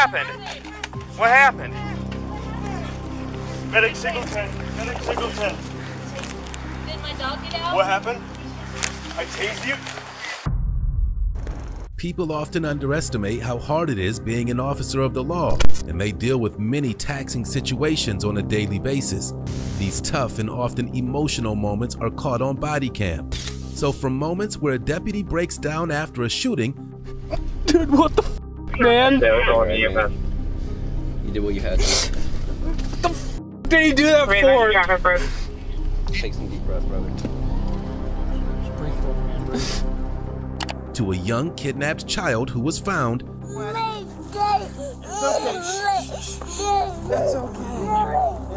happened? What happened? Medic Singleton. Medic Singleton. Did my dog get out? What happened? I tased you? People often underestimate how hard it is being an officer of the law, and they deal with many taxing situations on a daily basis. These tough and often emotional moments are caught on body cam. So from moments where a deputy breaks down after a shooting, dude, what the f, man? You did what you had to. What the f did he do that for? Take some deep breath, brother. Just breathe for me, man. To a young kidnapped child who was found. It's okay.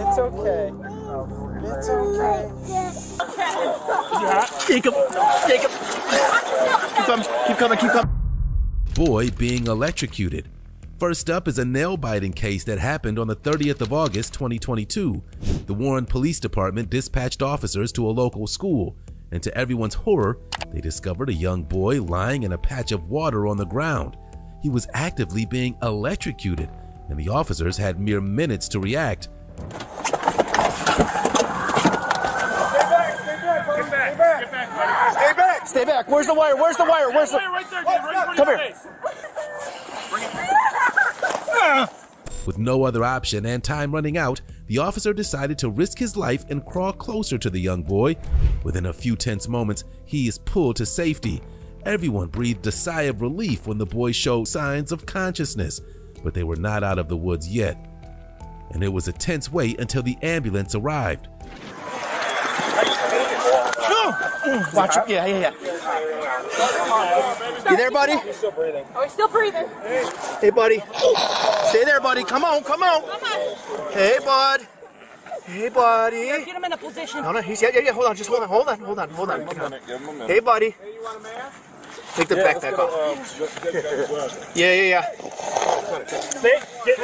It's okay. It's okay. Jacob, Jacob. Keep coming. Boy being electrocuted. First up is a nail-biting case that happened on the 30th of August, 2022. The Warren Police Department dispatched officers to a local school, and to everyone's horror, they discovered a young boy lying in a patch of water on the ground. He was actively being electrocuted, and the officers had mere minutes to react. Stay back. Where's the wire? Come here. With no other option and time running out, the officer decided to risk his life and crawl closer to the young boy. Within a few tense moments, he is pulled to safety. Everyone breathed a sigh of relief when the boy showed signs of consciousness, but they were not out of the woods yet. And it was a tense wait until the ambulance arrived. No! Watch it. Yeah. You there, buddy? Oh, he's still breathing. Hey, buddy. Stay there, buddy. Come on. Hey, bud. Hey, buddy. Yeah, get him in a position. No, he's yeah. Hold on. Give him a minute. Hey, buddy. Hey, you want a man? Take the backpack off. Yeah. Get back. There's a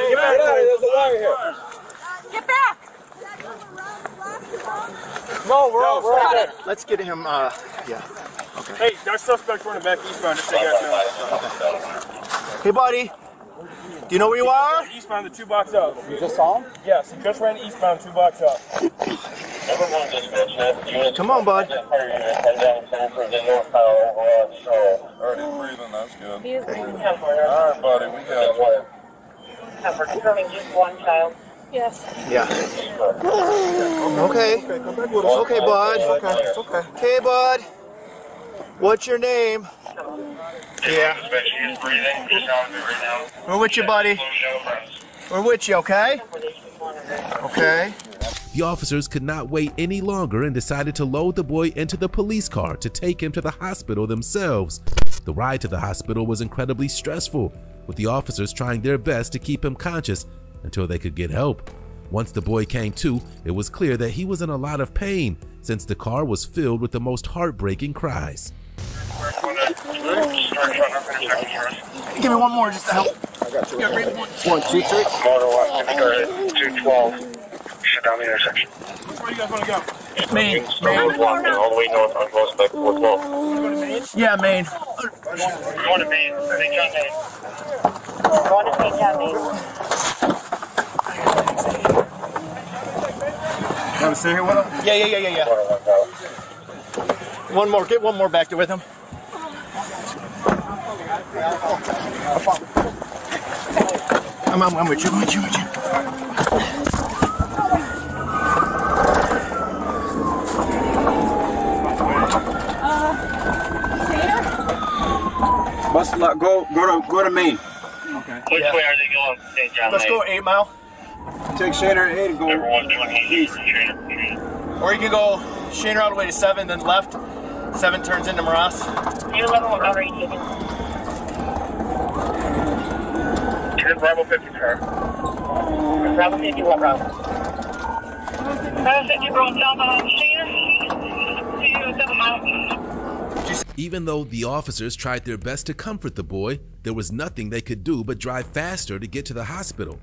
wire here. Get back. No, we're all right. Let's get him. Yeah. Okay. Hey, there's suspects running back eastbound. Just take that. Hey, buddy. Do you know where you are? Eastbound, the 2 blocks up. You just saw him? Yes, he just ran eastbound, 2 blocks up. Come on, bud. Already breathing, that's good. He is breathing. All right, buddy, we got you. We're confirming just one child. Yes. Yeah. Okay, bud. Okay. Hey, bud. What's your name? Yeah. We're with you, buddy. We're with you, okay? Okay. The officers could not wait any longer and decided to load the boy into the police car to take him to the hospital themselves. The ride to the hospital was incredibly stressful, with the officers trying their best to keep him conscious until they could get help. Once the boy came to, it was clear that he was in a lot of pain, since the car was filled with the most heartbreaking cries. Give me one more just to help. I got you. Right. 1, 2, 3. Motor 212. Shut down the intersection. Which way do you guys want to go? Maine. All the way north on Prospect 412. Yeah, Maine. We're going to Maine. I think John Maine. We're going to Maine, You want to stay here with him? Yeah. One more. Get one more back there with him. I'm with you. Go to Maine. Okay. Which way are they going? Let's go 8 Mile. Take Shaner 8 and go east. Or you can go Shaner all the way to 7, then left. 7 turns into Morass. Bravo 50, sir. Bravo 50, what route? Bravo 50, bro, down behind Shaner. 7 miles. Even though the officers tried their best to comfort the boy, there was nothing they could do but drive faster to get to the hospital.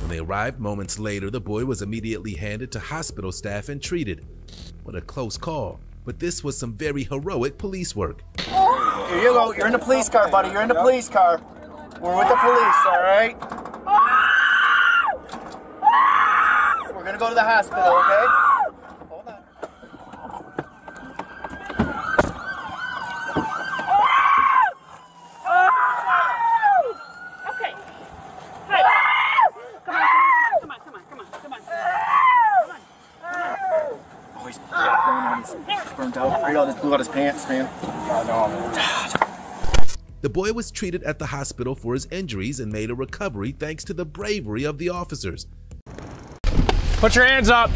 When they arrived moments later, the boy was immediately handed to hospital staff and treated. What a close call. But this was some very heroic police work. Here you go. You're in the police car, buddy. We're with the police, all right? We're going to go to the hospital, okay? Blew out his pants, man. The boy was treated at the hospital for his injuries and made a recovery thanks to the bravery of the officers. Put your hands up.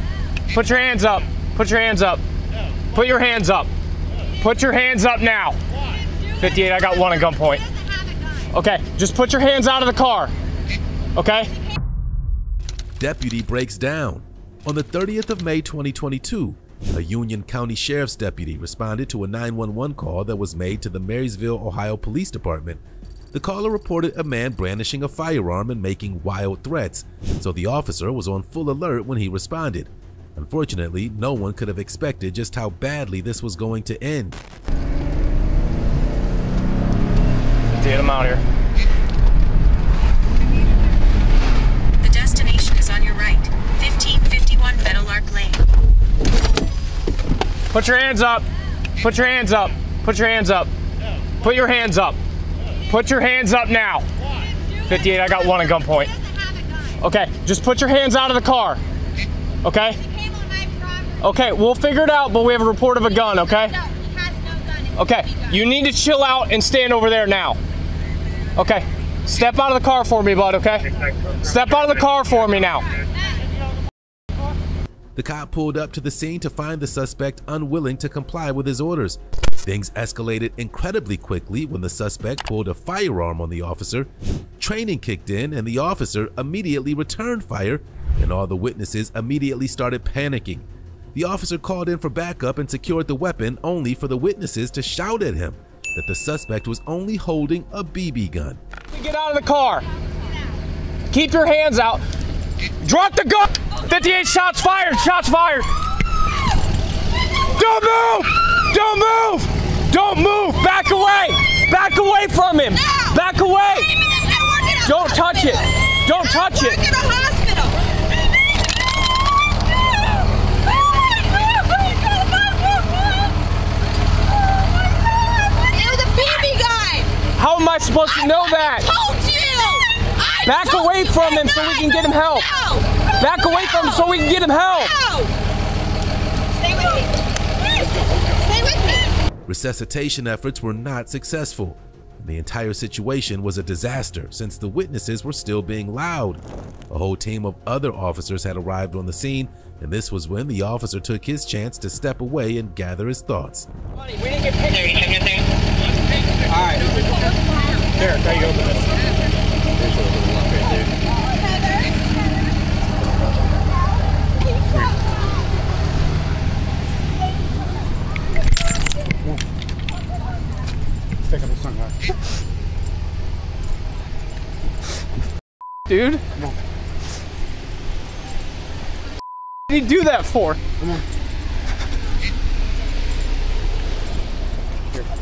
Put your hands up. Put your hands up. Put your hands up. Put your hands up now. 58, I got one at gunpoint. Okay, just put your hands out of the car. Okay? Deputy breaks down. On the 30th of May, 2022, a Union County Sheriff's deputy responded to a 911 call that was made to the Marysville, Ohio Police Department. The caller reported a man brandishing a firearm and making wild threats, so the officer was on full alert when he responded. Unfortunately, no one could have expected just how badly this was going to end. Dude, I'm out here. The destination is on your right, 1551 Metal Arc Lane. Put your hands up. Put your hands up. Put your hands up. Put your hands up. Put your hands up now. 58, I got one at gunpoint. Okay, just put your hands out of the car. Okay? Okay, we'll figure it out, but we have a report of a gun, okay? Okay, you need to chill out and stand over there now. Okay, step out of the car for me, bud, okay? Step out of the car for me now. The cop pulled up to the scene to find the suspect unwilling to comply with his orders. Things escalated incredibly quickly when the suspect pulled a firearm on the officer. Training kicked in and the officer immediately returned fire, and all the witnesses immediately started panicking. The officer called in for backup and secured the weapon, only for the witnesses to shout at him that the suspect was only holding a BB gun. Get out of the car. Keep your hands out. Drop the gun! 58, shots fired! Shots fired! Don't move! Don't move! Don't move! Back away! Back away from him! Back away! Don't touch it! Don't touch it! It was a BB gun! How am I supposed to know that? Back away from him so we can get him help. No. Back away from him so we can get him help. No. Stay with me. Stay with me. Resuscitation efforts were not successful. The entire situation was a disaster since the witnesses were still being loud. A whole team of other officers had arrived on the scene, and this was when the officer took his chance to step away and gather his thoughts. Buddy, we didn't get pictures. All right. There, there you go. There's dude, come on. What did he do that for? Come on. Here, let him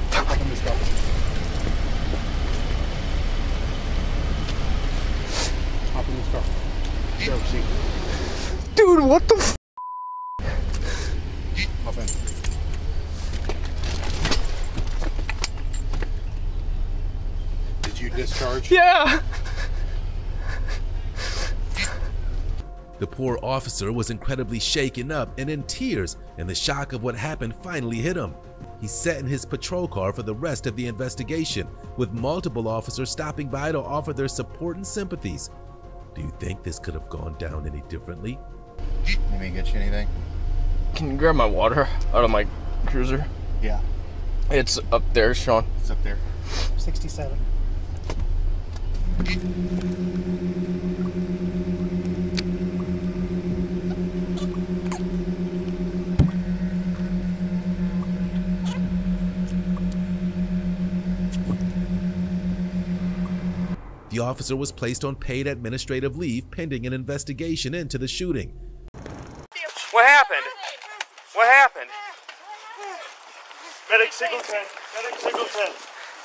just go. Hop in this car. Driver's seat. Dude, what the f? Hop in. Did you discharge? Yeah. The poor officer was incredibly shaken up and in tears, and the shock of what happened finally hit him. He sat in his patrol car for the rest of the investigation, with multiple officers stopping by to offer their support and sympathies. Do you think this could have gone down any differently? Let me get you anything. Can you grab my water out of my cruiser? Yeah. It's up there, Sean. It's up there. 67. The officer was placed on paid administrative leave pending an investigation into the shooting. What happened? What happened? Medic Singleton. Medic Singleton.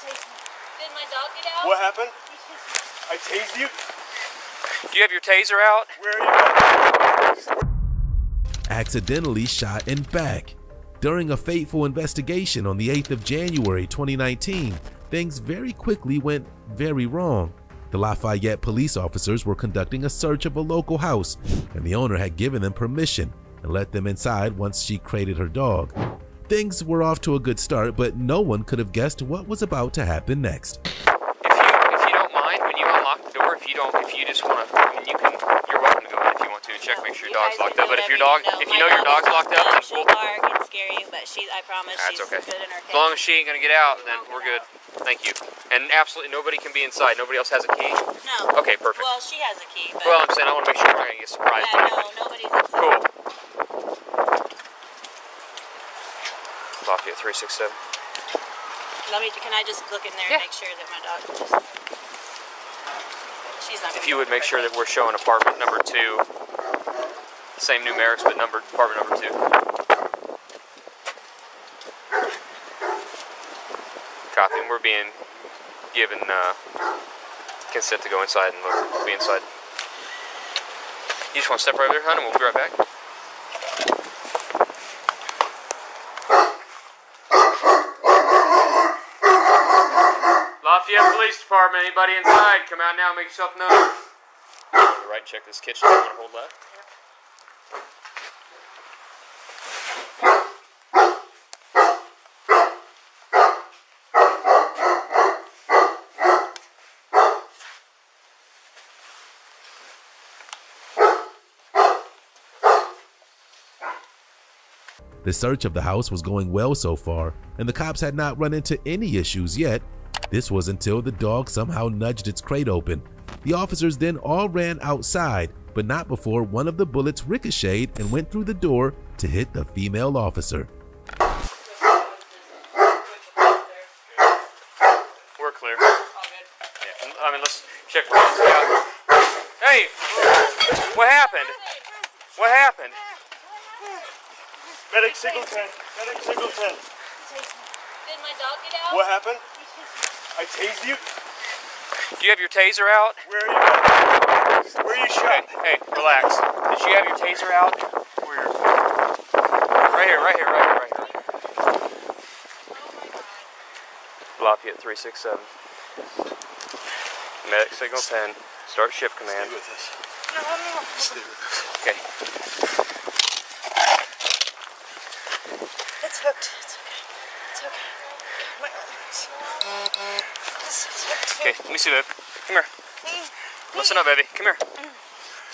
Did my dog get out? What happened? I tased you. Do you have your taser out? Where are you? accidentally shot in back. During a fateful investigation on the 8th of January 2019, things very quickly went very wrong. The Lafayette police officers were conducting a search of a local house, and the owner had given them permission and let them inside once she crated her dog. Things were off to a good start, but no one could have guessed what was about to happen next. If you don't mind, when you unlock the door, you're welcome to go in if you want to check, make sure your dog's locked up. But if your dog, your dog's locked up, then we'll bark and scare you. But I promise, she's good in her cage. As long as she ain't gonna get out, then we're good. Thank you. And absolutely nobody can be inside. Nobody else has a key? No. Okay, perfect. Well, she has a key, but... Well, I'm saying I want to make sure we're not going to get surprised. Yeah, no, nobody's inside. Cool. Lafayette 367. Can I just look in there and make sure that my dog... She's not... If you would make sure that we're showing apartment number 2. Same numerics, but apartment number 2. And we're being given consent to go inside and look. We'll be inside. You just want to step right over there, hon, and we'll be right back. Lafayette Police Department, anybody inside? Come out now, make yourself known. Hold right, check this kitchen. You want to hold left? The search of the house was going well so far, and the cops had not run into any issues yet. This was until the dog somehow nudged its crate open. The officers then all ran outside, but not before one of the bullets ricocheted and went through the door to hit the female officer. We're clear. All good. Yeah, I mean, let's check. Hey, what happened? What happened? Medic Singleton, Medic Singleton. Did my dog get out? What happened? I tased you? Do you have your taser out? Where are you? Where are you shot? Hey, relax. Did you have your taser out? Where? Right here, right here, right here, right here. Lafayette 367. Medic Singleton, start shift command. Stay with us. No. Stay with us. Okay. It's hooked. It's okay. It's okay. My arms. It's hooked. Okay, let me see, babe. Come here. Listen up, baby. Come here.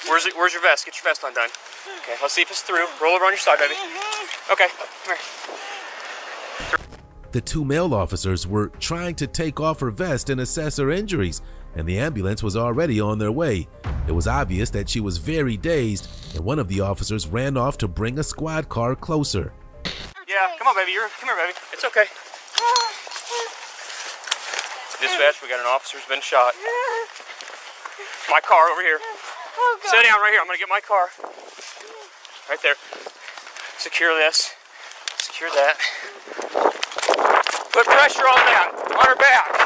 Where's your vest? Get your vest undone. Okay, let's see if it's through. Roll over on your side, baby. Okay, come here. The two male officers were trying to take off her vest and assess her injuries, and the ambulance was already on their way. It was obvious that she was very dazed, and one of the officers ran off to bring a squad car closer. Yeah, come on, baby. Come here, baby. It's okay. Dispatch, we got an officer's been shot. My car over here. Oh, sit down right here. I'm gonna get my car. Right there. Secure this. Secure that. Put pressure on that. On her back.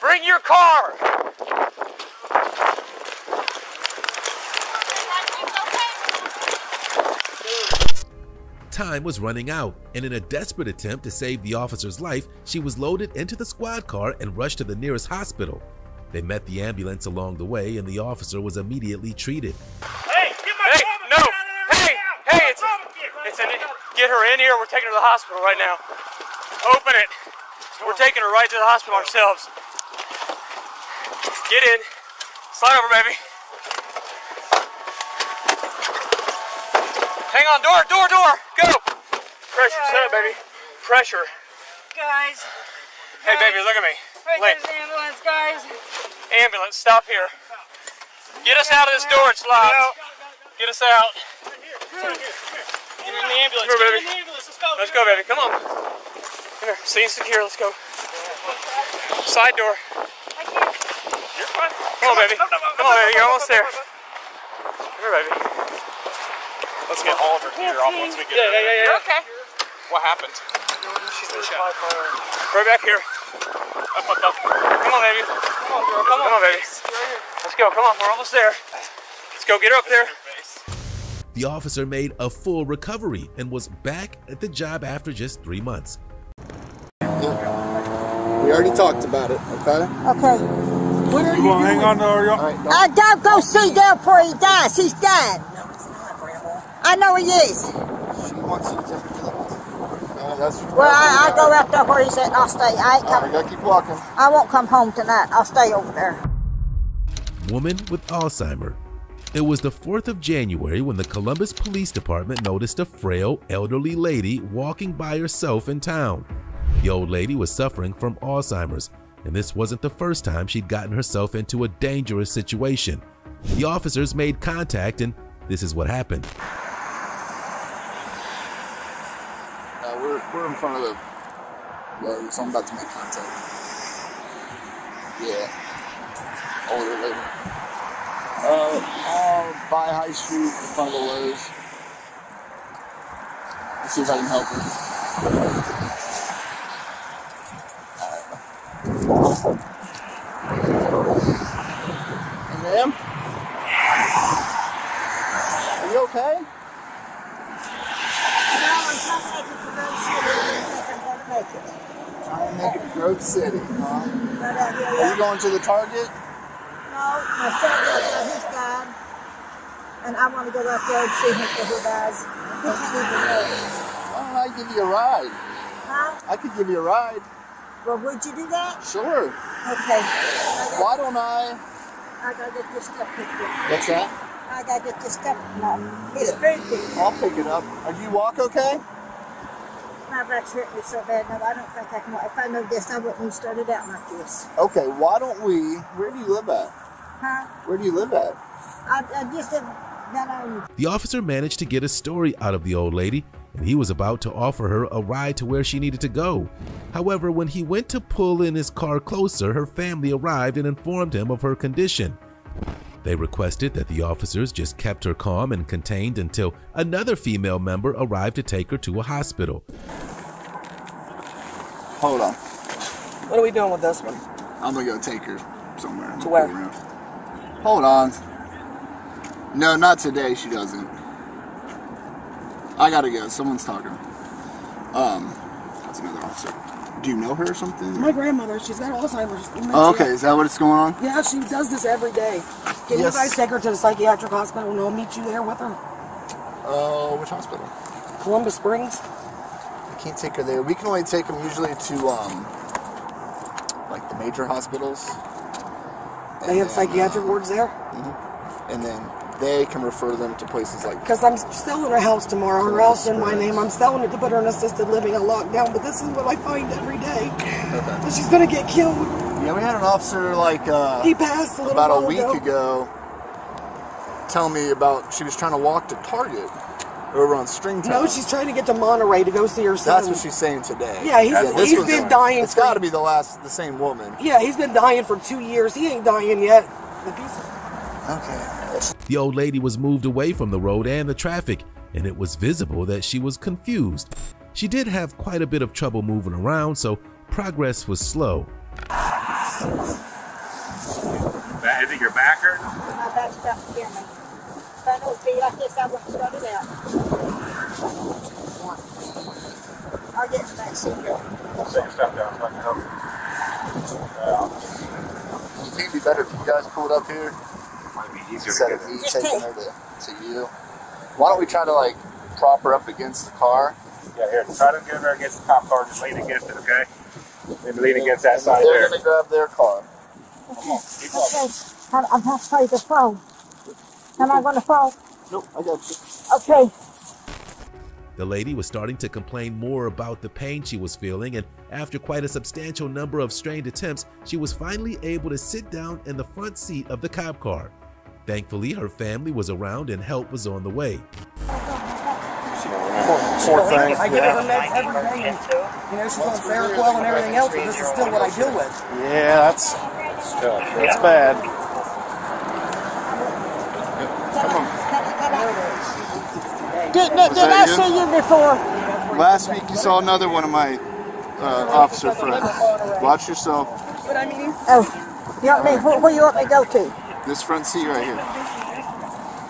Bring your car! Time was running out, and in a desperate attempt to save the officer's life, she was loaded into the squad car and rushed to the nearest hospital. They met the ambulance along the way, and the officer was immediately treated. Hey, get my mama out of there! Hey, get her in here, we're taking her to the hospital right now. Open it! We're taking her right to the hospital ourselves. Get in. Slide over, baby. Hang on. Door, door, door. Go. Pressure. Set up, baby. Pressure. Guys. Hey, baby, look at me. Right, there's the ambulance, guys. Ambulance, stop here. Get us out of this door. It's locked. Get us out. Get in the ambulance. Let's go, baby. Come on. Here, stay secure, let's go. Side door. I can't. You're fine. Come on, baby. Come on, baby, you're almost there. Come here, baby. Let's get all of her gear off once we get there. Yeah. You're okay. What happened? She's been shot. Right back here. Up. Come on, baby. Come on, baby. Let's go, come on, we're almost there. Let's go, get her up there. The officer made a full recovery and was back at the job after just 3 months. Yeah. We already talked about it, okay? Okay. What are you doing? Hang on to her, y'all. Right, don't go see Dale before he dies. He's dead. No, it's not, Grandma. I know he is. She wants you to just kill him. Well, I go out there where he's at and I'll stay. I ain't coming. Right, keep walking. I won't come home tonight. I'll stay over there. Woman with Alzheimer's. It was the 4th of January when the Columbus Police Department noticed a frail, elderly lady walking by herself in town. The old lady was suffering from Alzheimer's, and this wasn't the first time she'd gotten herself into a dangerous situation. The officers made contact, and this is what happened. We're in front of the road, so I'm about to make contact. Yeah, older lady. By High Street in front of the Lowe's. Let's see if I can help her. Hey, ma'am? Are you okay? No, I'm trying to make it to Grove City. Are you going to the Target? My son goes there, he's gone, and I want to go out there and see him before he dies. Why don't I give you a ride? Huh? I could give you a ride. Well, would you do that? Sure. Okay. Why don't I? I gotta get this stuff picked up. What's that? I gotta get this stuff picked up. It's food picked up. I'll pick it up. Are you walk okay? My back's hurt me so bad now. I don't think I can walk. If I know this, I wouldn't have started out like this. Okay. Why don't we? Where do you live at? Huh? Where do you live at? I just live down. The officer managed to get a story out of the old lady, and he was about to offer her a ride to where she needed to go. However, when he went to pull in his car closer, her family arrived and informed him of her condition. They requested that the officers just kept her calm and contained until another female member arrived to take her to a hospital. Hold on. What are we doing with this one? I'm gonna go take her somewhere. To where? Hold on. No, not today, she doesn't. I gotta go, someone's talking. That's another officer. Do you know her or something? My grandmother, she's got Alzheimer's. Oh, okay, is that what's going on? Yeah, she does this every day. Can you guys take her to the psychiatric hospital and I'll meet you there with her? Oh, which hospital? Columbus Springs. I can't take her there. We can only take them usually to, like the major hospitals. They have psychiatric wards there? Mm-hmm. And then they can refer them to places like... Because I'm selling her house tomorrow, her house in my name. I'm selling it to put her in assisted living and lockdown, but this is what I find every day. Okay. She's going to get killed. Yeah, we had an officer like... he passed a little while ago. About a week ago, tell me about... She was trying to walk to Target over on Stringtown. No, she's trying to get to Monterey to go see her son. That's what she's saying today. Yeah, he's been dying. It's got to be the same woman. Yeah, he's been dying for 2 years. He ain't dying yet. Okay. The old lady was moved away from the road and the traffic, and it was visible that she was confused. She did have quite a bit of trouble moving around, so progress was slow. Is it your back hurt? My back's about to me. I don't feel like this, I won't start it out. I'll get back soon. Take your stuff down so I can help you. You think it'd be better if you guys pulled up here? Might be easier instead of me taking her to you. Why don't we try to like prop her up against the car? Yeah, here, try to get her against the cop car. Just lean against it, okay? Maybe lean against that side there. They're going to grab their car. Okay. Come on, keep walking. Okay, I'm going to play the phone. Am I going to fall? Nope, I got you. Okay. The lady was starting to complain more about the pain she was feeling, and after quite a substantial number of strained attempts, she was finally able to sit down in the front seat of the cop car. Thankfully, her family was around and help was on the way. Poor thing. I give her meds every day. You know, she's on Seroquel and everything else, but this is still what I deal with. Yeah, that's tough. That's bad. Come on. Did I see you before? Last week you saw another one of my officer friends. Watch yourself. What I mean? Oh, you want me? Where you want me to go to? This front seat right here.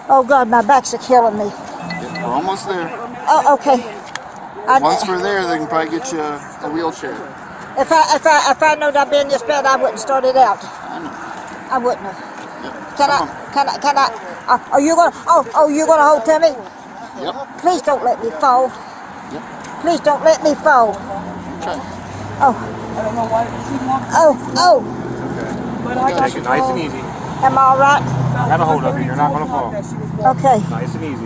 Oh God, my backs are killing me. Yeah, we're almost there. Oh, okay. Once we're there, they can probably get you a wheelchair. If I known I'd been in this bed, I wouldn't start it out. I know. I wouldn't have. Yep. Can I, are you gonna, you're gonna hold to me? Yep. Please don't let me fall. Yep. Please don't let me fall. Okay. Oh. I don't know why she wants. Okay. But I got it nice and easy. Am I all right? I got a hold of you. You're not going to fall. Okay. Nice and easy.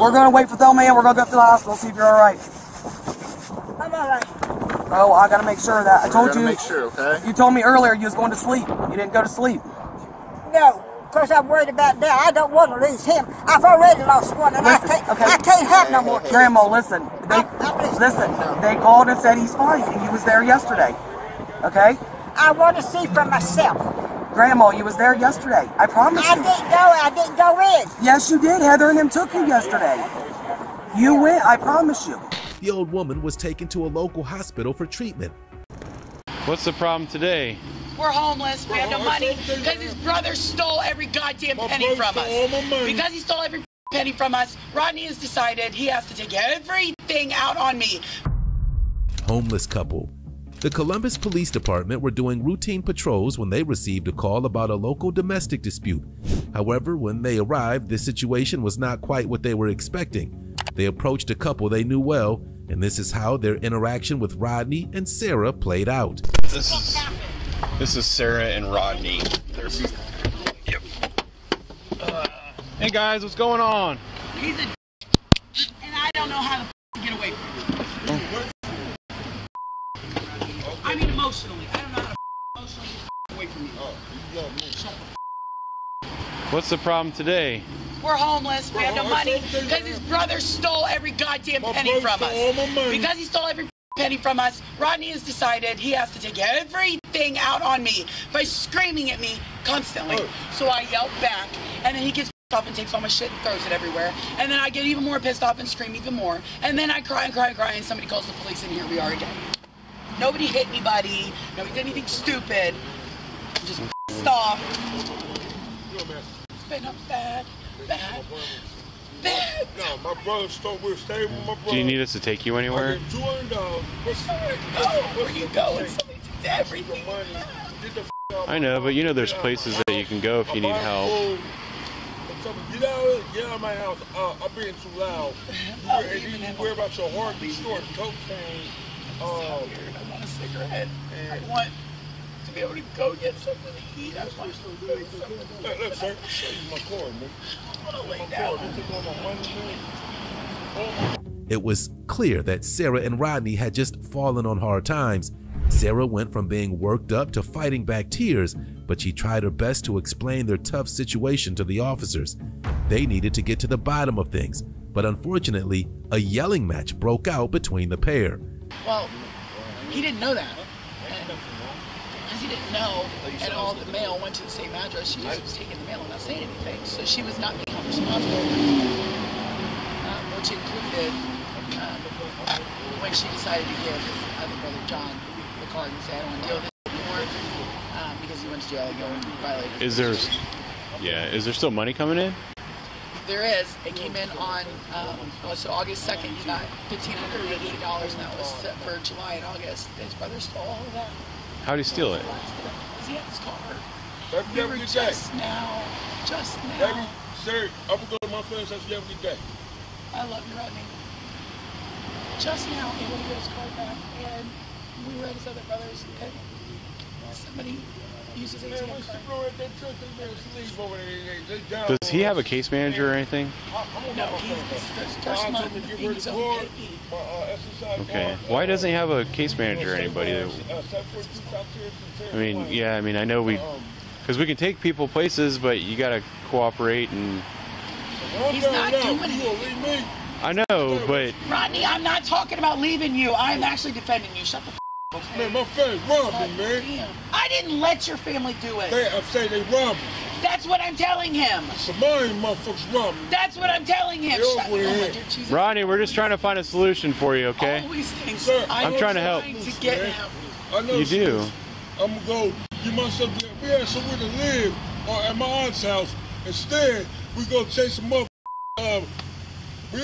We're going to wait for Thelma and we're going to go up to the hospital, see if you're all right. I'm all right. Oh, I got to make sure of that. I told you. Make sure, okay? You told me earlier you was going to sleep. You didn't go to sleep. No, because I'm worried about that. I don't want to lose him. I've already lost one, and listen, I can't have no more. Grandma, listen. They called and said he's fine, and you was there yesterday. Okay? I want to see for myself. Grandma, you was there yesterday. I promise you. I didn't go in. Yes, you did. Heather and him took you yesterday. You went. I promise you. The old woman was taken to a local hospital for treatment. What's the problem today? We're homeless. We have no money because his brother stole every goddamn penny from us. Because he stole every penny from us, Rodney has decided he has to take everything out on me. Homeless couple. The Columbus Police Department were doing routine patrols when they received a call about a local domestic dispute. However, when they arrived, the situation was not quite what they were expecting. They approached a couple they knew well, and this is how their interaction with Rodney and Sarah played out. This is Sarah and Rodney. Yep. Hey guys, what's going on? He's a d and I don't know how to get away from him. Oh. I mean emotionally. I don't know how to emotionally get away from me. Oh, you love me. Shut the f. What's the problem today? We're homeless. We have no money because his brother stole every goddamn penny from us. Because he stole every penny from us, Rodney has decided he has to take everything out on me by screaming at me constantly. So I yell back, and then he gets pissed off and takes all my shit and throws it everywhere. And then I get even more pissed off and scream even more. And then I cry and cry and cry, and somebody calls the police, and here we are again. Nobody hit anybody. Nobody did anything stupid. Just pissed off. It's been a bad. No, my brother stole. We're staying with my brother. Do you need us to take you anywhere? Where you going? Somebody did everything. I know, but you know there's places that you can go if you need help. Get out of my house. I'm being too loud. You worry about your heart. You short cocaine. Oh, I want a cigarette. I want to be able to go get something to eat. I want to do something. Look, sir. My cord, man. I want to lay down. It was clear that Sarah and Rodney had just fallen on hard times. Sarah went from being worked up to fighting back tears, but she tried her best to explain their tough situation to the officers. They needed to get to the bottom of things, but unfortunately, a yelling match broke out between the pair. Well, he didn't know that. Because he didn't know at all that the mail went to the same address. She just was taking the mail and not saying anything. So she was not being held responsible, which included when she decided to give his other brother John the card and say, I don't want to deal with this anymore because he went to jail and violated. Is there still money coming in? There is. It came in on so August 2nd. He got $1,588, and that was set for July and August. His brother stole all of that. How did he steal it? Because he had his car. We were just now. Sir, I'm gonna go to my friend's house every day. I love you, Rodney. Just now, he went to get his car back, and we were at his other brother's, and somebody. Does he have a case manager or anything? No, okay. Why doesn't he have a case manager or anybody? I mean, yeah, I mean, I know we... Because we can take people places, but you got to cooperate and... He's not doing it. I know, but... Rodney, I'm not talking about leaving you. I'm actually defending you. Shut the f*** up. Okay? Man, my family robbed me, man. Damn. I didn't let your family do it. I'm saying they robbed me. That's what I'm telling him. Somebody motherfuckers robbed me. That's what I'm telling him. Shut up. Rodney, we're just trying to find a solution for you, okay? Always things. Sir, I'm trying to help. To get out. I know you do. I'm going to go get myself there. We had somewhere to live or at my aunt's house. Instead, we go chase a motherfucker. Are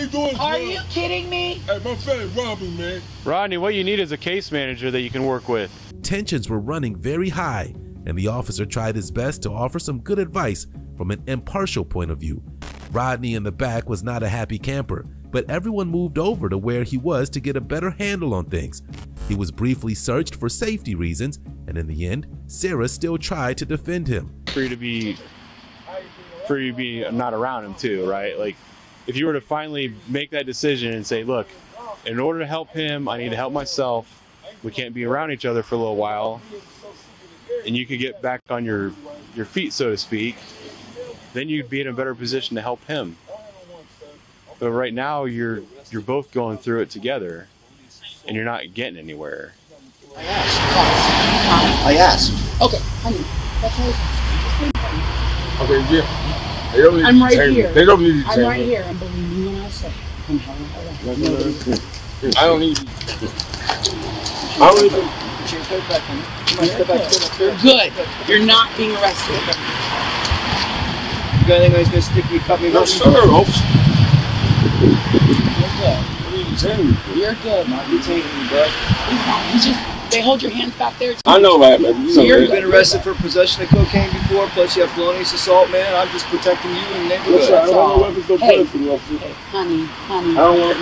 you kidding me? Hey, my friend Rodney, man. Rodney, what you need is a case manager that you can work with. Tensions were running very high, and the officer tried his best to offer some good advice from an impartial point of view. Rodney in the back was not a happy camper, but everyone moved over to where he was to get a better handle on things. He was briefly searched for safety reasons, and in the end, Sarah still tried to defend him. Free to be not around him too, right? Like, if you were to finally make that decision and say, look, in order to help him, I need to help myself. We can't be around each other for a little while. And you could get back on your feet, so to speak. Then you'd be in a better position to help him. But right now, you're both going through it together, and you're not getting anywhere. I asked. Okay. Okay, yeah. I'm right here. They don't need you to I'm right here. I'm believing you when I say. I'm I don't need you. I don't need you. Good. You're not being arrested. You got anybody's going to stick you up? No, sir. You're good. I'll be taking you, bro. He's not. He's just... They hold your hands back there. I know that, man. So you've been arrested for possession of cocaine before, plus you have felonious assault, man. I'm just protecting you and the neighborhood. I don't want no weapons, no person. Hey, honey. I don't want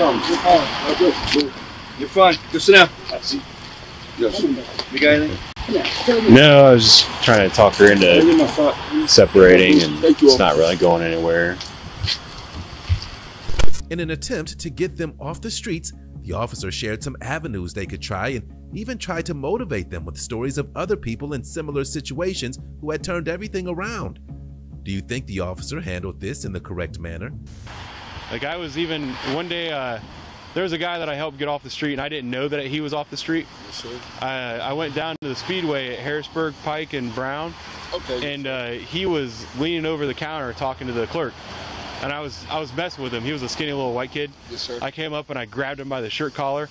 none. You're fine. Go sit down. You got anything? No, I was just trying to talk her into separating, and it's not really going anywhere. In an attempt to get them off the streets, the officer shared some avenues they could try and even tried to motivate them with stories of other people in similar situations who had turned everything around. Do you think the officer handled this in the correct manner? Like, I was even, one day, there was a guy that I helped get off the street, and I didn't know that he was off the street. Yes, sir. I went down to the speedway at Harrisburg, Pike, and Brown, okay, and he was leaning over the counter talking to the clerk. And I was messing with him. He was a skinny little white kid. Yes, sir. I came up and I grabbed him by the shirt collar,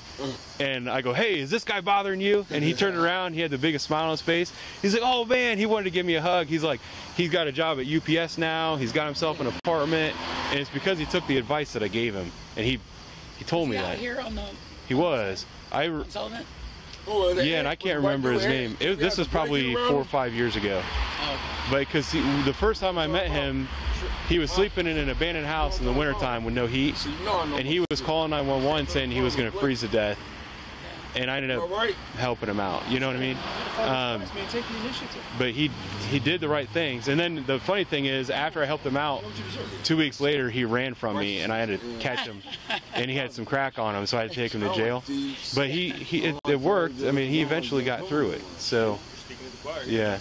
and I go, "Hey, is this guy bothering you?" And he turned around. He had the biggest smile on his face. He's like, "Oh man," he wanted to give me a hug. He's like, he's got a job at UPS now. He's got himself an apartment, and it's because he took the advice that I gave him. And he told me that. Out here on the. He was. Yeah, and I can't remember his name. This was probably 4 or 5 years ago. But because the first time I met him, he was sleeping in an abandoned house in the wintertime with no heat. And he was calling 911 saying he was going to freeze to death. And I ended up helping him out. You know what I mean? But he did the right things. And then the funny thing is, after I helped him out, 2 weeks later, he ran from me, and I had to catch him. And he had some crack on him, so I had to take him to jail. But it worked. I mean, he eventually got through it. So, yeah.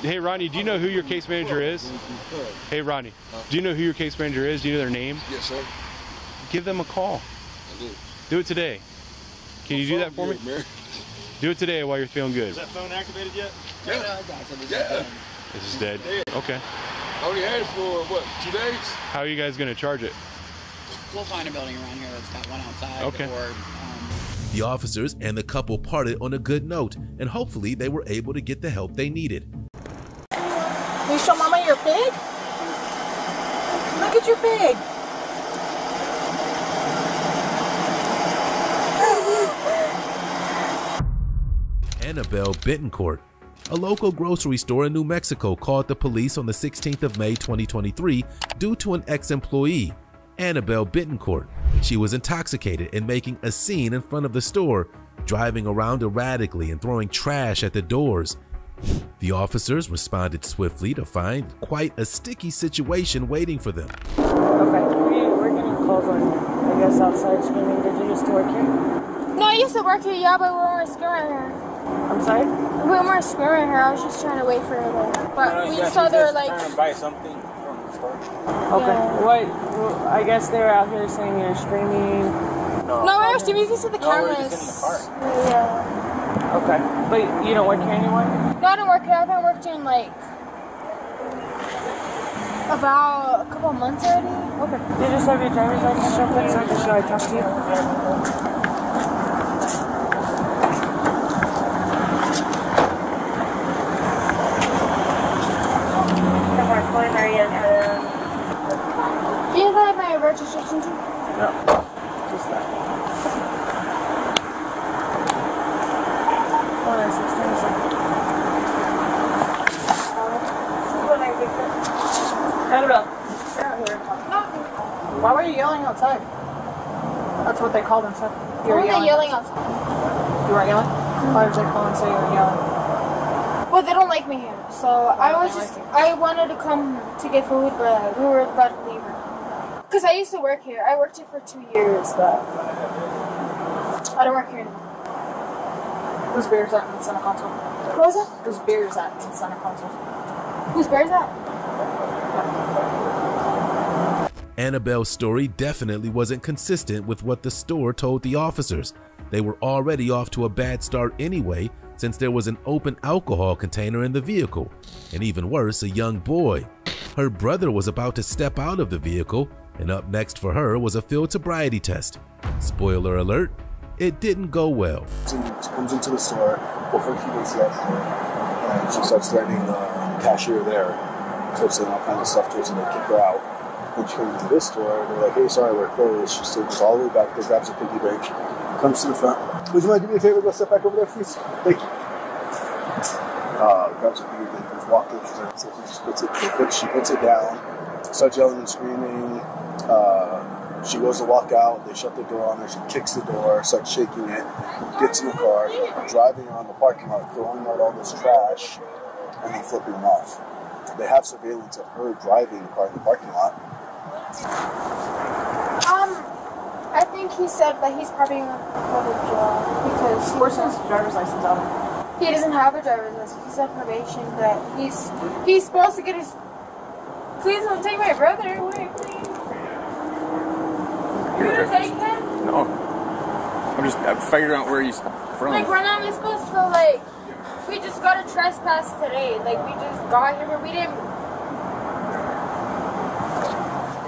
Hey, Rodney, do you know who your case manager is? Hey, Rodney, do you know who your case manager is? Do you know their name? Yes, sir. Give them a call. Do it today. Can you do that for me? Do it today while you're feeling good. Is that phone activated yet? Yeah. Yeah. This is dead. Okay. I only had it for, what, 2 days? How are you guys going to charge it? We'll find a building around here that's got one outside. Okay. Or, the officers and the couple parted on a good note, and hopefully they were able to get the help they needed. Will you show Mama your pig? Look at your pig. Annabelle Bittencourt. A local grocery store in New Mexico called the police on the 16th of May, 2023 due to an ex-employee, Annabelle Bittencourt. She was intoxicated and making a scene in front of the store, driving around erratically and throwing trash at the doors. The officers responded swiftly to find quite a sticky situation waiting for them. Okay, we're getting called on, I guess, outside screaming. Did you used to work here? No, I used to work here, yeah, but we weren't scaring her. I'm sorry? We weren't screaming here. I was just trying to wait for her. But we saw there like... Trying to buy something from first. Okay. Yeah. I guess they were out here saying you're screaming. No, I asked you because of the cameras. No, we're just in the car. Yeah. Okay. But you don't work here anymore? No, I don't work here. I haven't worked in like about a couple of months already. Okay. Do you just have your driver's license real quick so I can talk to you? Yeah. Do you have my registration too? No, just that. Hold on, 16 seconds. Annabelle, get out here. Why were you yelling outside? That's what they called and said. Why were they yelling outside? You weren't yelling? Why did they call and say you were yelling? Well, they don't like me here, so I wanted to come to get food, but we were about to leave. Because I used to work here. I worked here for 2 years, but I don't work here anymore. Whose beer is that in Santa Console? What was that? Whose beer is that in Santa Console? Whose beer is that? Annabelle's story definitely wasn't consistent with what the store told the officers. They were already off to a bad start anyway, since there was an open alcohol container in the vehicle, and even worse, a young boy. Her brother was about to step out of the vehicle, and up next for her was a field sobriety test. Spoiler alert, it didn't go well. She comes into the store, before she gets out there, and she starts threatening the cashier there, starts saying all kinds of stuff to us, and they kick her out. When she comes into this store, they're like, hey, sorry, we're closed. She goes all the way back there, grabs a piggy bank, comes to the front. Would you mind doing me a favor? Go step back over there, please. Thank you. Grabs a beer, then goes walking. So she just puts it down, starts yelling and screaming. She goes to walk out. They shut the door on her. She kicks the door, starts shaking it, gets in the car, driving around the parking lot, throwing out all this trash, and then flipping them off. They have surveillance of her driving the car in the parking lot. I think he said that he's probably going to go to jail because he doesn't have a driver's license on him. He doesn't have a driver's license. He's on probation, but he's supposed to get his... Please don't take my brother away, please. You're going to take him? No. I figured out where he's from. Like, we're not supposed to, like... We just got a trespass today. Like, we just got him and we didn't...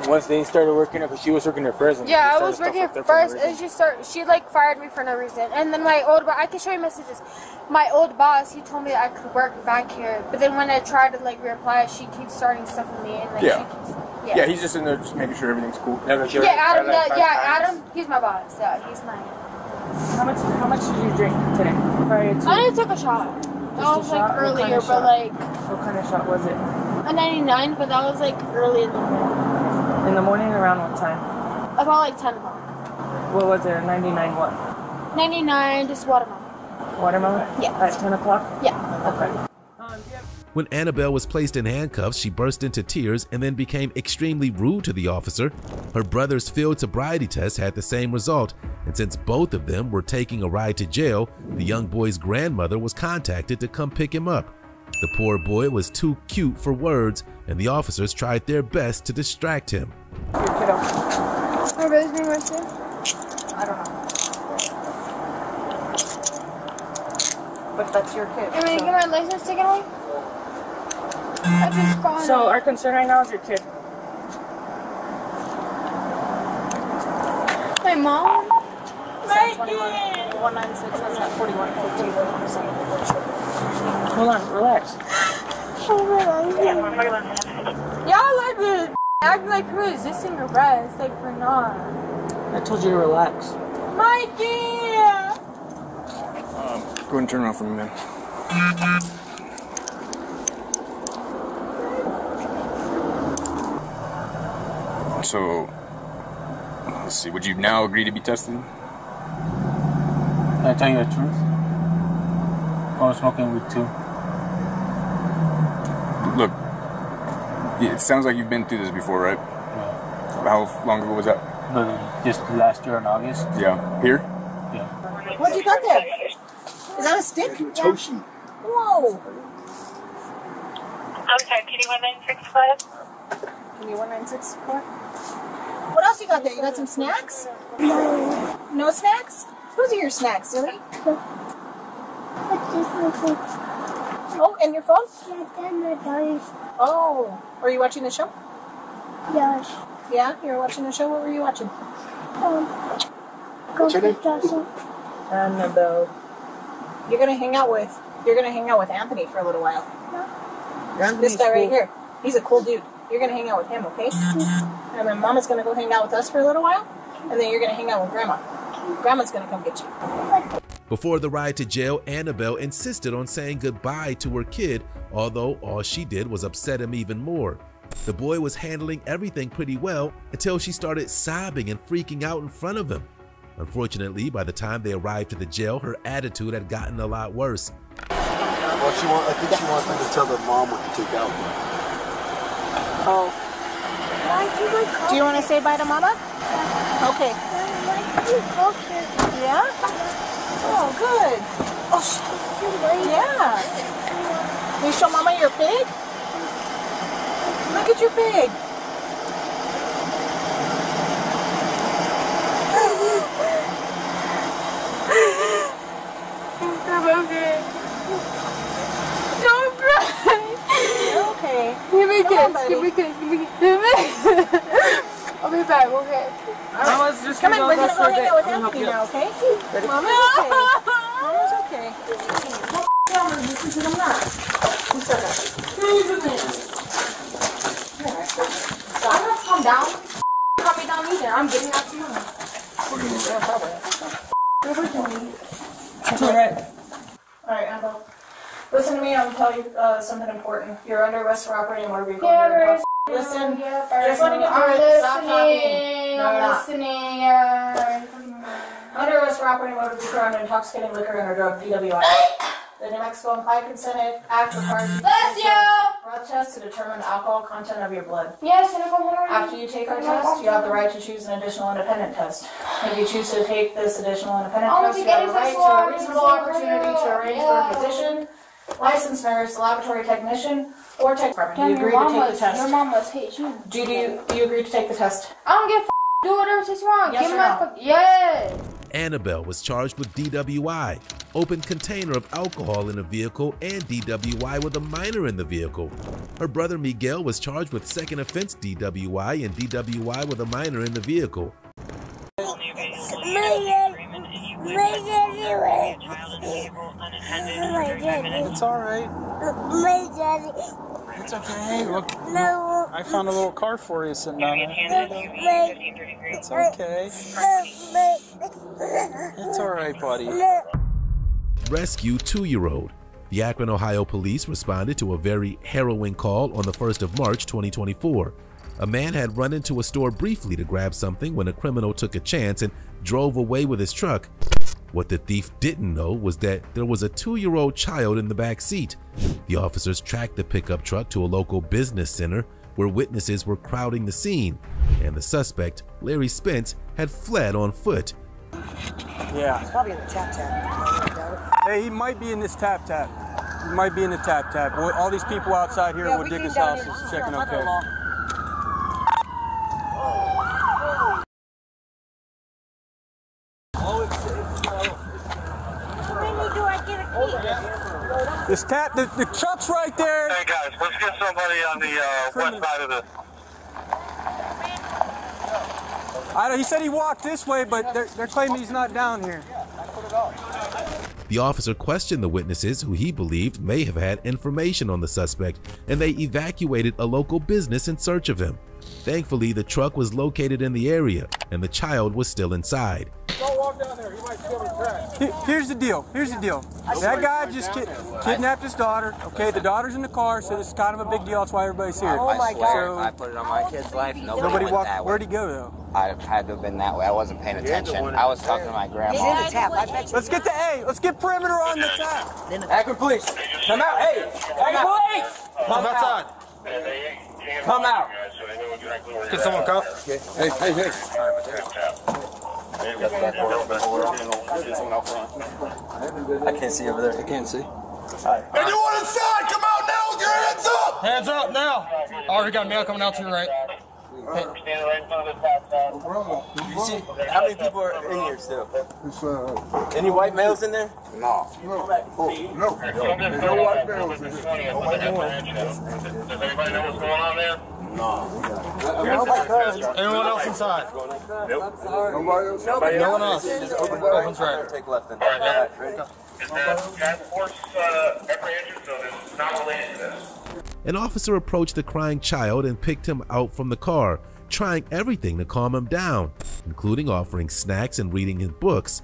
Once they started working up, she was working there first. Yeah, I was working there first, and she like fired me for no reason. And then my old boss, I can show you messages. My old boss, he told me that I could work back here, but then when I tried to like reapply, she keeps starting stuff with me, and like yeah, he's just in there just making sure everything's cool. Yeah, Adam, he's my boss. Yeah, he's my. How much did you drink today? I only took a shot. That was like earlier, but like. What kind of shot was it? A 99, but that was like early in the morning. In the morning, around what time? About like 10 o'clock. What was there? 99 what? 99, just watermelon. Watermelon? Yeah. At 10 o'clock? Yeah. Okay. When Annabelle was placed in handcuffs, she burst into tears and then became extremely rude to the officer. Her brother's field sobriety test had the same result, and since both of them were taking a ride to jail, the young boy's grandmother was contacted to come pick him up. The poor boy was too cute for words, and the officers tried their best to distract him. Your kiddo. My brother's name was Sam? I don't know. But that's your kid. Am I going to get my license taken away? I just found So our concern right now is your kid. My mom? My kid! 196 has that 41 14. Hold on, relax. Oh my God. Y'all like to act like we're resisting arrest, like we're not. I told you to relax. Mikey! Go ahead and turn around for me, man. So, let's see, would you now agree to be tested? Can I tell you the truth? I was smoking weed too. Look, it sounds like you've been through this before, right? Yeah. How long ago was that? Just last year in August. Yeah. Here? Yeah. What you got there? Is that a stick? Toshi. Yeah. Whoa. I'm sorry, PD 1965. You want 964? What else you got there? You got some snacks? No. No snacks? Those are your snacks, silly. Oh, and your phone? Oh, are you watching the show? Yes. Yeah, you were watching the show? What were you watching? What's your name? Annabelle. You're gonna hang out with Anthony for a little while. No. This guy right here. He's a cool dude. You're gonna hang out with him, okay? Mm-hmm. And then Mama's gonna go hang out with us for a little while, and then you're gonna hang out with Grandma. Grandma's gonna come get you. Before the ride to jail, Annabelle insisted on saying goodbye to her kid, although all she did was upset him even more. The boy was handling everything pretty well until she started sobbing and freaking out in front of him. Unfortunately, by the time they arrived at the jail, her attitude had gotten a lot worse. Well, I think she wants them to tell their mom what to take out. Oh. Do you want to say bye to Mama? Okay. Yeah? Oh, good. Oh, yeah. Will you show Mama your pig? Look at your pig. I'll be back, okay? Mama's just come on, we're gonna go hang out with Anthony now, okay? Ready? Mama's okay. I'm not calm down. Calm me down either. I'm getting out to you. That's alright. Alright, Annabelle. Listen to me, I'm gonna tell you something important. You're under arrest for operating motor vehicle. Yeah, listen, just want to get through it. Stop talking. No, I'm not. Under arrest for operating motor vehicle under intoxicating liquor under drug (DWI). The New Mexico Implied Consent Act requires blood tests to determine the alcohol content of your blood. Yes, after you take our test, you have the right to choose an additional independent test. If you choose to take this additional independent test, you have the right to a reasonable opportunity to arrange for a physician, licensed nurse, laboratory technician, or tech department. Do you agree to take the test? Your mom must hate you. Do you agree to take the test? I don't give a f***. Do whatever she's wrong. Yes or no? Yeah. Annabelle was charged with DWI, open container of alcohol in a vehicle, and DWI with a minor in the vehicle. Her brother Miguel was charged with second offense DWI and DWI with a minor in the vehicle. It's alright. It's okay. Look, I found a little car for you sitting down there. It's okay. It's alright, buddy. Rescue 2-year-old. The Akron, Ohio police responded to a very harrowing call on the 1st of March, 2024. A man had run into a store briefly to grab something when a criminal took a chance and drove away with his truck. What the thief didn't know was that there was a 2-year-old child in the back seat. The officers tracked the pickup truck to a local business center where witnesses were crowding the scene, and the suspect, Larry Spence, had fled on foot. Yeah. He's probably in the tap-tap. Hey, he might be in this tap-tap. He might be in the tap-tap. All these people outside here at Dick's house is checking okay. This tap, the truck's right there. Hey guys, let's get somebody on the west side of this. I don't, he said he walked this way, but they're claiming he's not down here. The officer questioned the witnesses who he believed may have had information on the suspect, and they evacuated a local business in search of him. Thankfully, the truck was located in the area, and the child was still inside. Don't walk down there. He might steal his trash. Here's the deal. Here's the deal. That guy just kidnapped his daughter. Okay, the daughter's in the car, so this is kind of a big deal. That's why everybody's here. Oh my God! So, I put it on my kid's life. Nobody walked. Where'd he go though? I had to have been that way. I wasn't paying attention. I was talking to my grandma. Let's get the A. Let's get perimeter on the tap. Akron police, come out. Hey, Akron police, come outside. Come out. Can someone come? Hey, hey, hey. I can't see over there. I can't see. Anyone inside, come out now with your hands up! Hands up now! Already got mail coming out to your right. Stand right in front of the top side. You see, how many people are in here still? Any white males in there? No. No. There's no white males in here. Does everybody know what's going on there? No. Anyone else inside? Nope. Nobody else? No one else. Just open fire. Take left and right. An officer approached the crying child and picked him out from the car, trying everything to calm him down, including offering snacks and reading his books.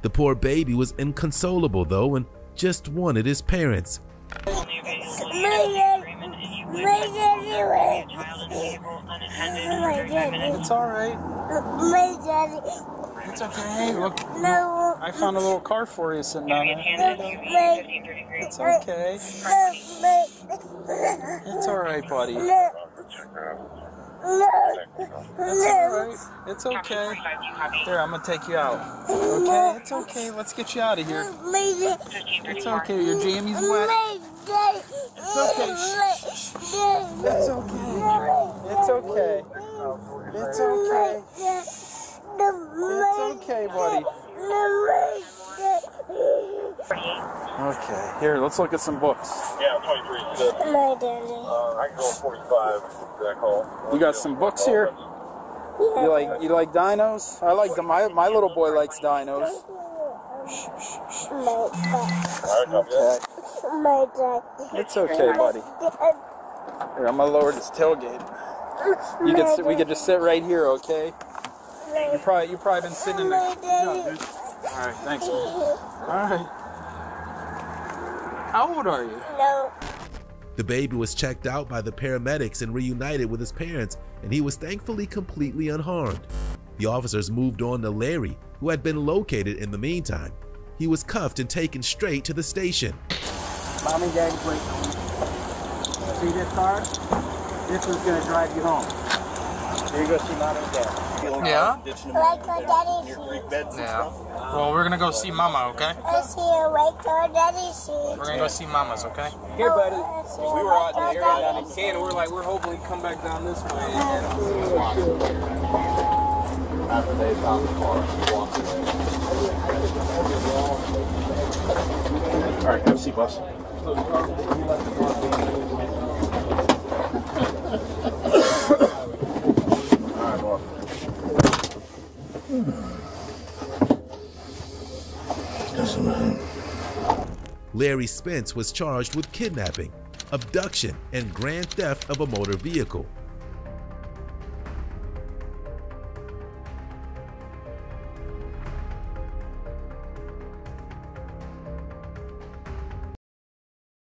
The poor baby was inconsolable though and just wanted his parents. It's alright. It's okay. Look, I found a little car for you sitting down there. It's okay. It's all right, buddy. It's all right. It's okay. There, I'm gonna take you out. Okay, it's okay. Let's get you out of here. It's okay. Your jammies wet. It's okay. It's okay. It's okay. It's okay. It's okay. It's okay, buddy. Okay, here, let's look at some books. Yeah, I'm 23. My daddy. I can go 45. Back home. You got some books here? Yeah. You like dinos? I like them. My little boy likes dinos. Okay. It's okay, buddy. Here, I'm gonna lower this tailgate. We can just sit right here, okay? You've probably been sitting in there. Alright, thanks, man. Alright. How old are you? No. The baby was checked out by the paramedics and reunited with his parents, and he was thankfully completely unharmed. The officers moved on to Larry, who had been located in the meantime. He was cuffed and taken straight to the station. Mom and Daddy's waiting on you. See this car? This one's gonna drive you home. Here you go, see Mom and Dad. Yeah? Like my daddy's shoes. Yeah. Well, we're gonna go see Mama, okay? I see you like my daddy's shoes. We're gonna go see Mama's, okay? Here, buddy. We were out in the area down in Canada. We're like, we're hoping you come back down this way. After they found the car, we walked away. All right, have a seat, boss. Larry Spence was charged with kidnapping, abduction, and grand theft of a motor vehicle.